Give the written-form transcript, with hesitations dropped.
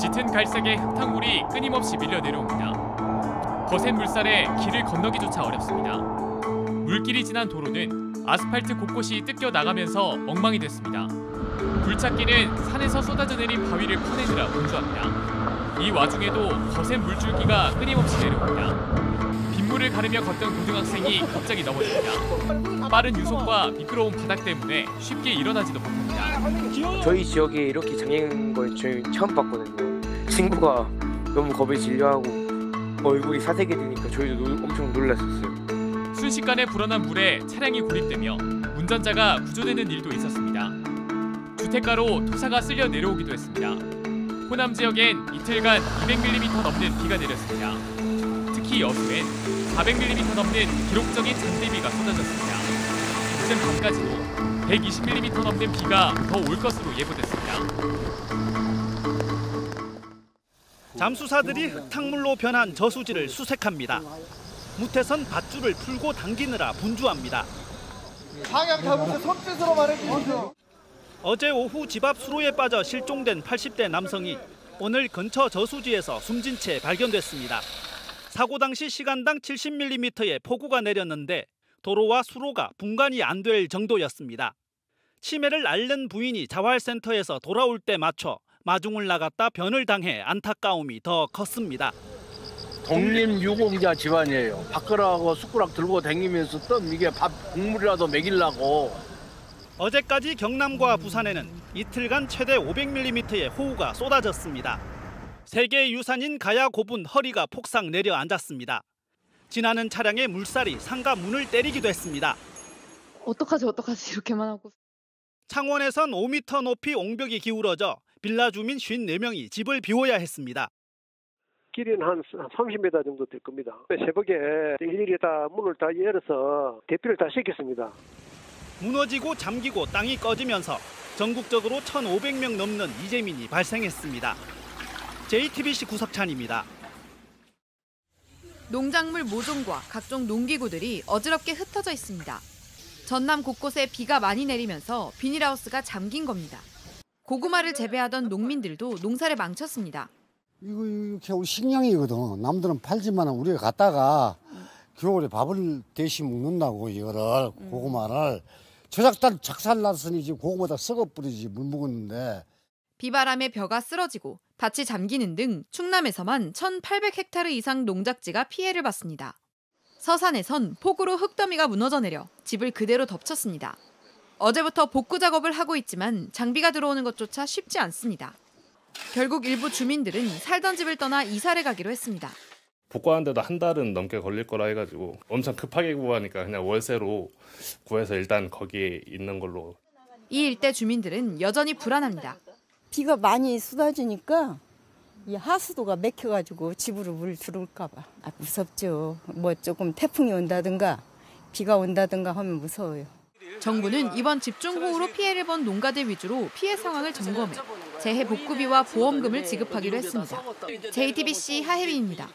짙은 갈색의 흙탕물이 끊임없이 밀려 내려옵니다. 거센 물살에 길을 건너기조차 어렵습니다. 물길이 지난 도로는 아스팔트 곳곳이 뜯겨 나가면서 엉망이 됐습니다. 불찾기는 산에서 쏟아져 내린 바위를 퍼내느라 분주합니다. 이 와중에도 거센 물줄기가 끊임없이 내려옵니다. 빗물을 가르며 걷던 고등학생이 갑자기 넘어집니다. 빠른 유속과 미끄러운 바닥 때문에 쉽게 일어나지도 못합니다. 저희 지역에 이렇게 장애인 걸 처음 봤거든요. 친구가 너무 겁에 질려하고 얼굴이 사색이 되니까 저희도 엄청 놀랐었어요. 순식간에 불어난 물에 차량이 고립되며 운전자가 구조되는 일도 있었습니다. 주택가로 토사가 쓸려 내려오기도 했습니다. 호남 지역엔 이틀간 200mm 넘는 비가 내렸습니다. 특히 여수엔 400mm 넘는 기록적인 잔디비가 쏟아졌습니다. 늦은 밤까지도 120mm 넘는 비가 더 올 것으로 예보됐습니다. 잠수사들이 흙탕물로 변한 저수지를 수색합니다. 무태선 밧줄을 풀고 당기느라 분주합니다. 방향 잘못해 손짓으로 말해주세요. 어제 오후 집 앞 수로에 빠져 실종된 80대 남성이 오늘 근처 저수지에서 숨진 채 발견됐습니다. 사고 당시 시간당 70mm의 폭우가 내렸는데 도로와 수로가 분간이 안 될 정도였습니다. 치매를 앓는 부인이 자활센터에서 돌아올 때 맞춰 마중을 나갔다 변을 당해 안타까움이 더 컸습니다. 독립유공자 집안이에요. 밥그릇하고 숟가락 들고 다니면서 뜸 이게 밥 국물이라도 먹이려고. 어제까지 경남과 부산에는 이틀간 최대 500mm의 호우가 쏟아졌습니다. 세계 유산인 가야 고분 허리가 폭삭 내려앉았습니다. 지나는 차량의 물살이 상가 문을 때리기도 했습니다. 어떡하지 이렇게만 하고. 창원에선 5m 높이 옹벽이 기울어져 빌라 주민 54명이 집을 비워야 했습니다. 길이는 한 30m 정도 될 겁니다. 새벽에 일일이 다 문을 다 열어서 대피를 다 시켰습니다. 무너지고 잠기고 땅이 꺼지면서 전국적으로 1,500명 넘는 이재민이 발생했습니다. JTBC 구석찬입니다. 농작물 모종과 각종 농기구들이 어지럽게 흩어져 있습니다. 전남 곳곳에 비가 많이 내리면서 비닐하우스가 잠긴 겁니다. 고구마를 재배하던 농민들도 농사를 망쳤습니다. 이거 겨울 식량이거든. 남들은 팔지만 우리가 갖다가 겨울에 밥을 대신 먹는다고 이거를 고구마를. 저작단 작살났으니 지금 고구마 다 썩어뿌리지 물 묵었는데. 비바람에 벼가 쓰러지고 밭이 잠기는 등 충남에서만 1,800헥타르 이상 농작지가 피해를 봤습니다. 서산에선 폭우로 흙더미가 무너져 내려 집을 그대로 덮쳤습니다. 어제부터 복구 작업을 하고 있지만 장비가 들어오는 것조차 쉽지 않습니다. 결국 일부 주민들은 살던 집을 떠나 이사를 가기로 했습니다. 복구하는데도 한 달은 넘게 걸릴 거라 해가지고 엄청 급하게 구하니까 그냥 월세로 구해서 일단 거기에 있는 걸로. 이 일대 주민들은 여전히 불안합니다. 비가 많이 쏟아지니까 이 하수도가 막혀가지고 집으로 물 들어올까 봐 무섭죠. 뭐 조금 태풍이 온다든가 비가 온다든가 하면 무서워요. 정부는 이번 집중호우로 피해를 본 농가들 위주로 피해 상황을 점검해 재해 복구비와 보험금을 지급하기로 했습니다. JTBC 하혜빈입니다.